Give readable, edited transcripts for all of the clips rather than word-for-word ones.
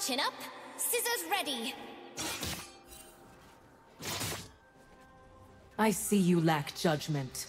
Chin up, scissors ready. I see you lack judgment.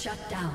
Shut down.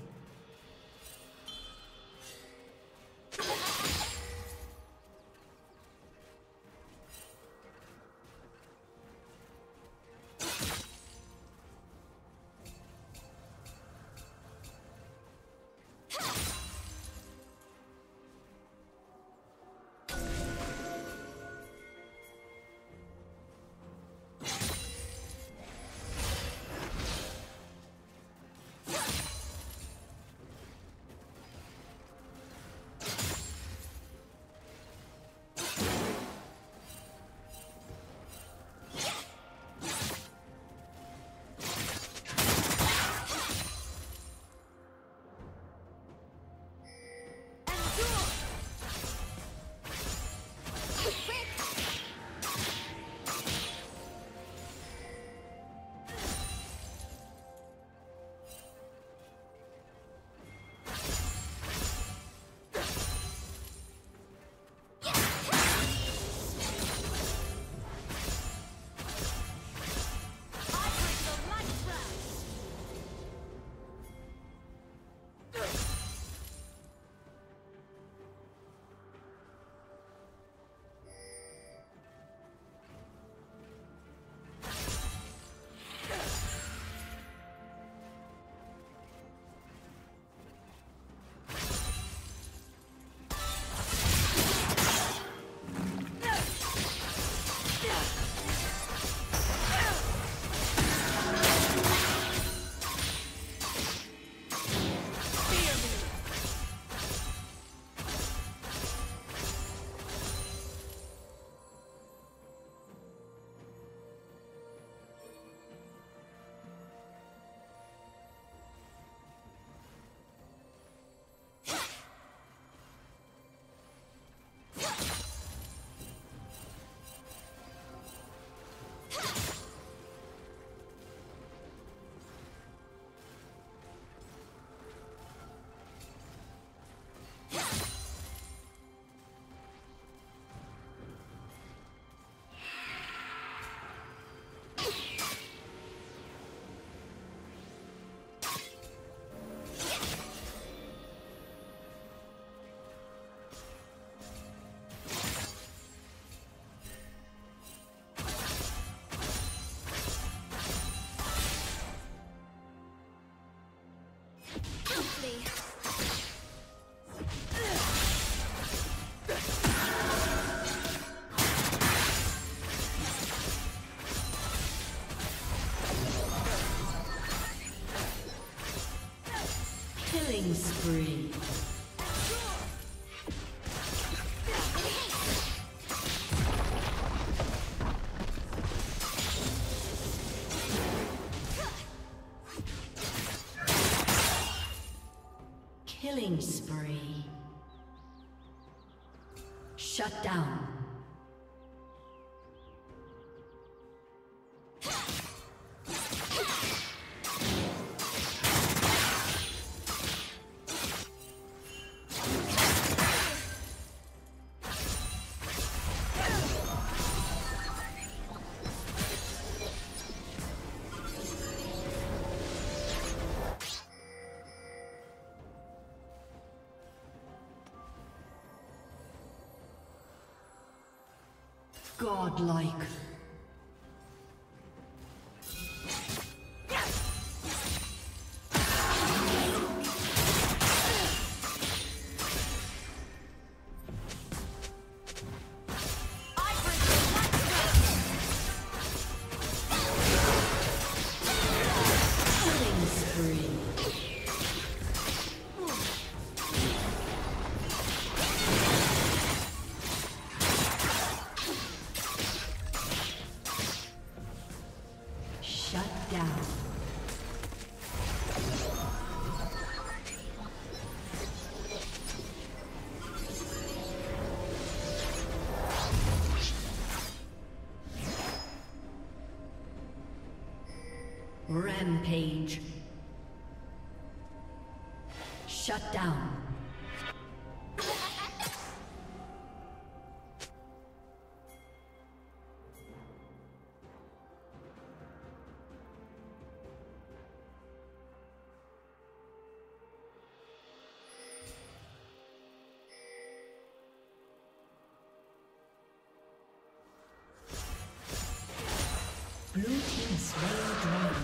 Killing spree. Killing spree. Shut down. Godlike. Rampage. Shut down. Blue team slain dragon.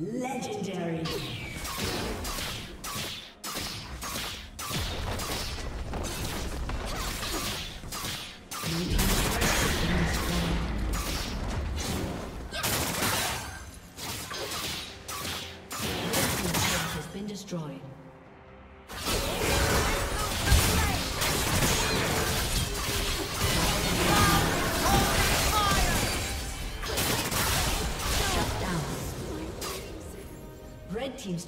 Legendary. Red team's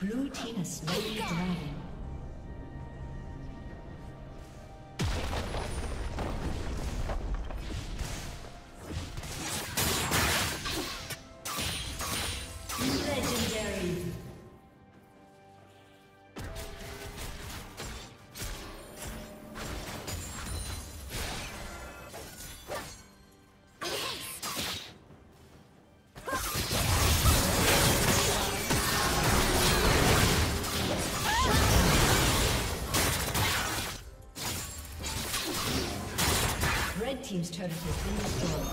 Blue team has slain the dragon. Team's turret has been destroyed.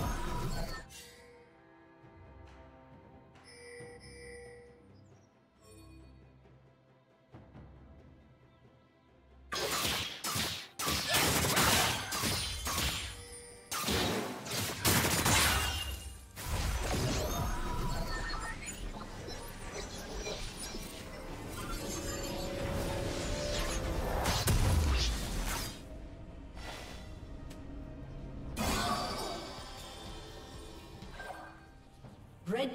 Red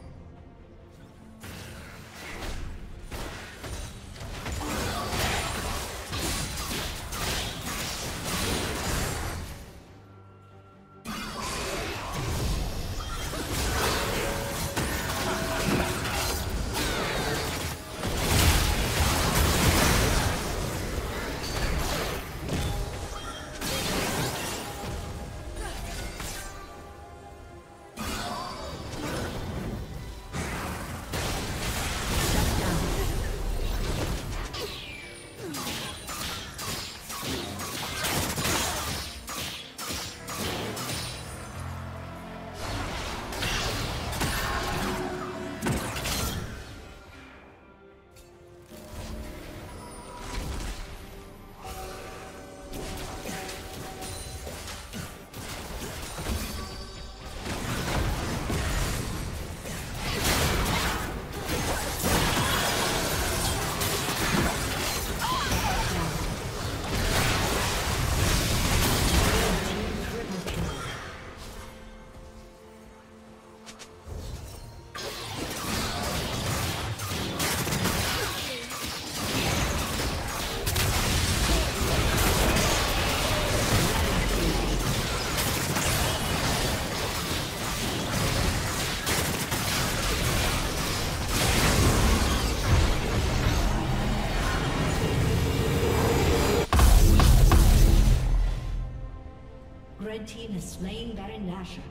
Red team has slain Baron Nashor.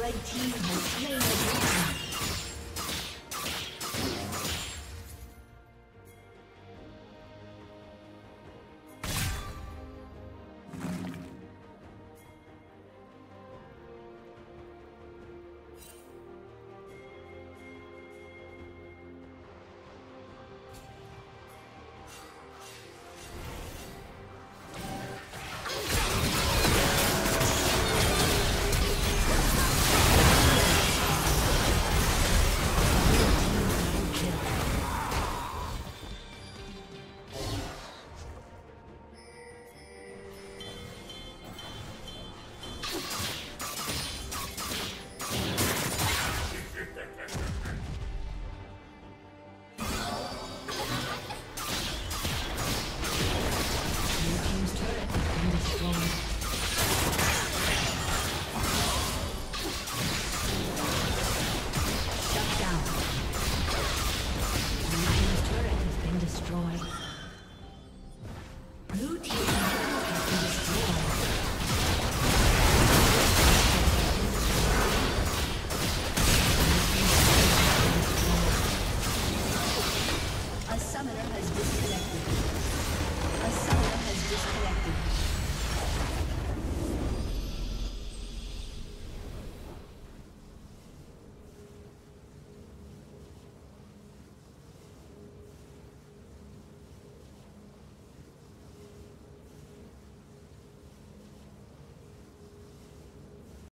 Red team